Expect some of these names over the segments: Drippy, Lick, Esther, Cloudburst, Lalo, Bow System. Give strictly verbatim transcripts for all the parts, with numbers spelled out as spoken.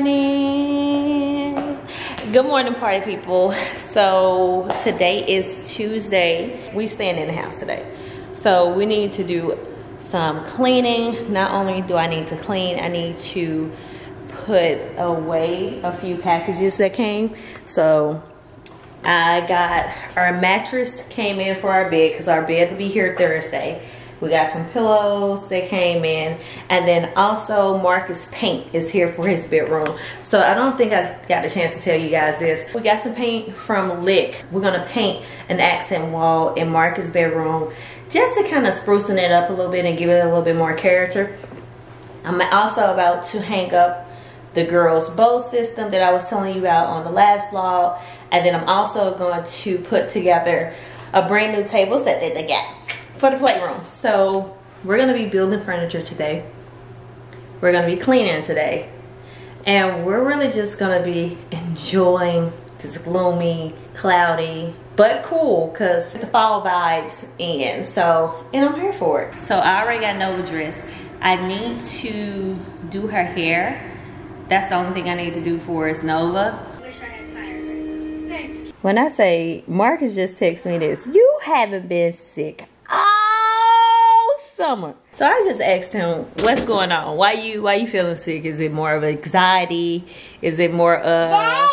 morning. Good morning, party people. So today is Tuesday. We staying in the house today. So we need to do some cleaning. Not only do I need to clean, I need to put away a few packages that came. So I got our mattress came in for our bed because our bed will be here Thursday. We got some pillows that came in, and then also Marcus paint is here for his bedroom. So I don't think I got a chance to tell you guys this. We got some paint from Lick. We're gonna paint an accent wall in Marcus' bedroom just to kind of sprucing it up a little bit and give it a little bit more character. I'm also about to hang up the girls' bow system that I was telling you about on the last vlog. And then I'm also going to put together a brand new table set that they got for the playroom. So we're gonna be building furniture today. We're gonna be cleaning today. And we're really just gonna be enjoying this gloomy, cloudy, but cool, cause the fall vibes in. So, and I'm here for it. So I already got Nova dressed. I need to do her hair. That's the only thing I need to do for is Nova. When I say, Marcus just texted me this, you haven't been sick all summer. So I just asked him, what's going on? Why you why you feeling sick? Is it more of anxiety? Is it more of,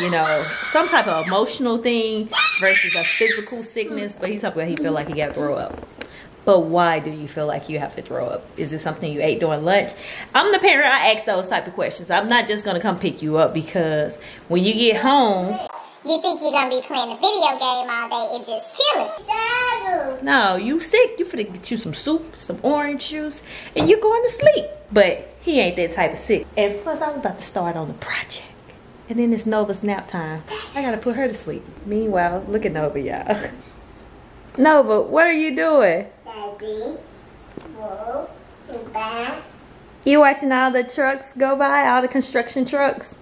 you know, some type of emotional thing versus a physical sickness? But he's talking about he feel like he got to throw up. But why do you feel like you have to throw up? Is it something you ate during lunch? I'm the parent, I ask those type of questions. I'm not just gonna come pick you up, because when you get home, you think you're gonna be playing a video game all day and just chilling. No, you sick, you finna get you some soup, some orange juice, and you're going to sleep. But he ain't that type of sick. And plus I was about to start on the project. And then it's Nova's nap time. I gotta put her to sleep. Meanwhile, look at Nova, y'all. Nova, what are you doing? Daddy, whoa, goodbye. You watching all the trucks go by, all the construction trucks?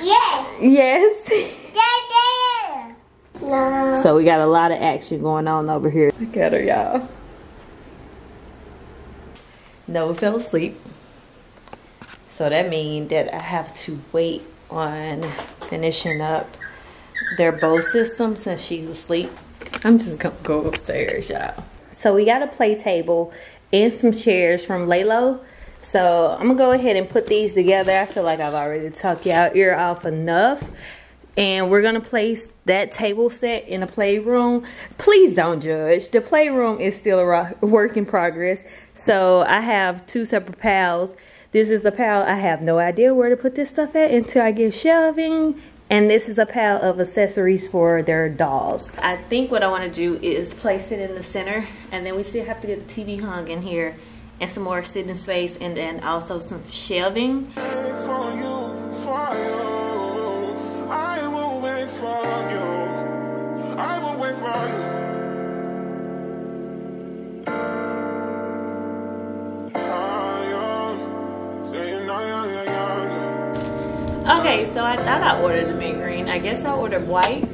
Yes. Yes. Daddy. No. So we got a lot of action going on over here. Look at her, y'all. Nova fell asleep. So that means that I have to wait on finishing up their bow system since she's asleep. I'm just gonna go upstairs, y'all. So we got a play table and some chairs from Lalo. So I'm gonna go ahead and put these together. I feel like I've already talked y'all ear off enough. And we're gonna place that table set in the playroom. Please don't judge. The playroom is still a work in progress. So I have two separate pals. This is a pal, I have no idea where to put this stuff at until I get shelving. And this is a pile of accessories for their dolls. I think what I want to do is place it in the center, and then we still have to get the T V hung in here and some more sitting space, and then also some shelving. I will wait for you. I will wait for you. Okay, so I thought I ordered the mint green. I guess I ordered white.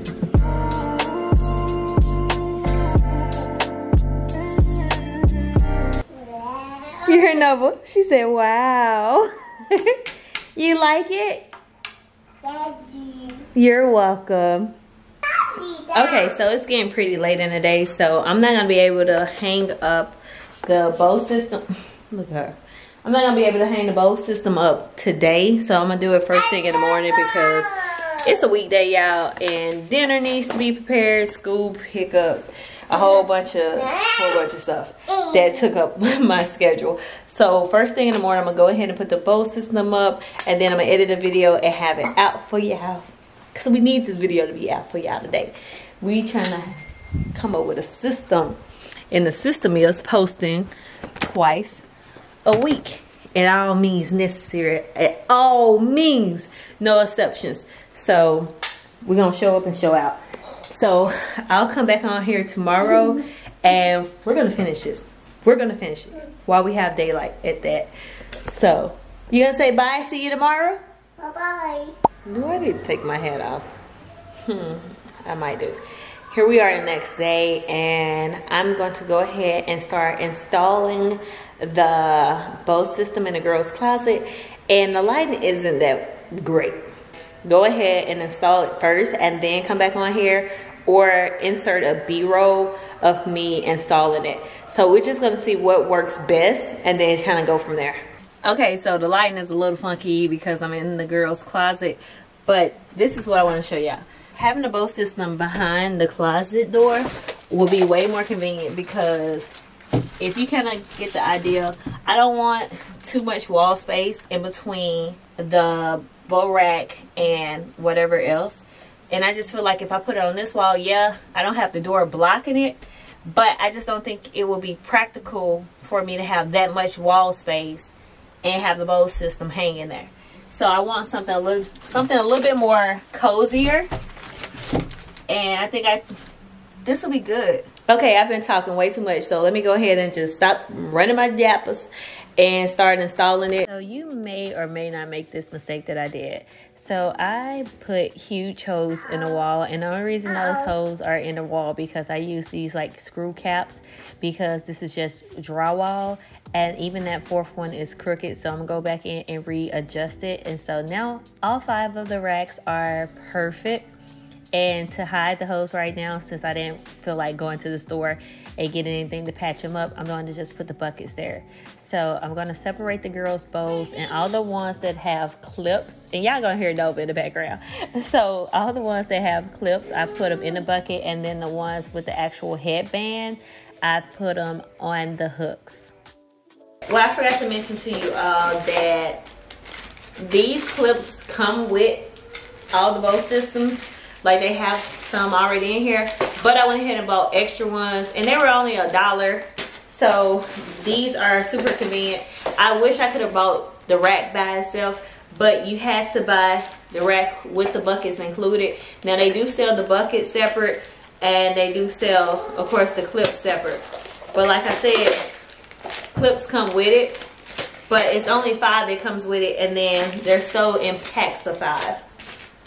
Wow. You heard Nova? She said, wow. You like it? Daddy. You're welcome. Daddy, Daddy. Okay, so it's getting pretty late in the day, so I'm not going to be able to hang up the bow system. Look at her. I'm not gonna be able to hang the bow system up today, so I'm gonna do it first thing in the morning because it's a weekday, y'all, and dinner needs to be prepared, school pickups, a whole bunch of whole bunch of stuff that took up my schedule. So first thing in the morning, I'm gonna go ahead and put the bow system up, and then I'm gonna edit a video and have it out for y'all, because we need this video to be out for y'all today. We trying to come up with a system, and the system is posting twice a week. It all means necessary. It all means no exceptions. So we're gonna show up and show out. So I'll come back on here tomorrow and we're gonna finish this. We're gonna finish it while we have daylight at that. So you gonna say bye, see you tomorrow? Bye bye. No, I didn't take my hat off. Hmm, I might do. Here we are the next day, and I'm going to go ahead and start installing the bow system in the girls' closet, and the lighting isn't that great. Go ahead and install it first and then come back on here, or insert a B-roll of me installing it. So we're just gonna see what works best and then kind of go from there. Okay, so the lighting is a little funky because I'm in the girls' closet, but this is what I wanna show y'all. Having the Bow System behind the closet door will be way more convenient, because if you kind of get the idea, I don't want too much wall space in between the bow rack and whatever else. And I just feel like if I put it on this wall, yeah, I don't have the door blocking it, but I just don't think it will be practical for me to have that much wall space and have the Bow System hanging there. So I want something a little, something a little bit more cozier. And I think I, this will be good. Okay, I've been talking way too much, so let me go ahead and just stop running my yappers and start installing it. So you may or may not make this mistake that I did. So I put huge holes in the wall, and the only reason those holes are in the wall because I use these like screw caps, because this is just drywall, and even that fourth one is crooked, so I'm gonna go back in and readjust it. And so now all five of the racks are perfect. And to hide the holes right now, since I didn't feel like going to the store and getting anything to patch them up, I'm going to just put the buckets there. So I'm going to separate the girls' bows, and all the ones that have clips, and y'all going to hear Nova in the background. So all the ones that have clips, I put them in the bucket, and then the ones with the actual headband, I put them on the hooks. Well, I forgot to mention to you all that these clips come with all the Bow Systems. Like, they have some already in here, but I went ahead and bought extra ones, and they were only a dollar. So these are super convenient. I wish I could have bought the rack by itself, but you had to buy the rack with the buckets included. Now, they do sell the buckets separate, and they do sell, of course, the clips separate. But like I said, clips come with it, but it's only five that comes with it, and then they're sold in packs of five.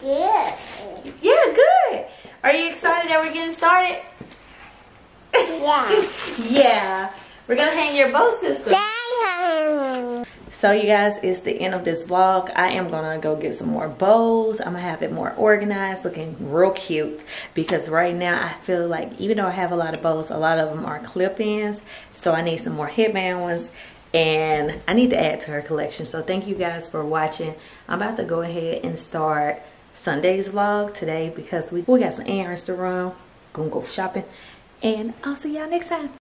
Yeah. Yeah, good. Are you excited that we're getting started? Yeah. Yeah. We're going to hang your Bow System. Yeah. So, you guys, it's the end of this vlog. I am going to go get some more bows. I'm going to have it more organized, looking real cute. Because right now, I feel like even though I have a lot of bows, a lot of them are clip-ins. So, I need some more headband ones. And I need to add to her collection. So, thank you guys for watching. I'm about to go ahead and start Sunday's vlog today, because we, we got some errands to run. Gonna go shopping, and I'll see y'all next time.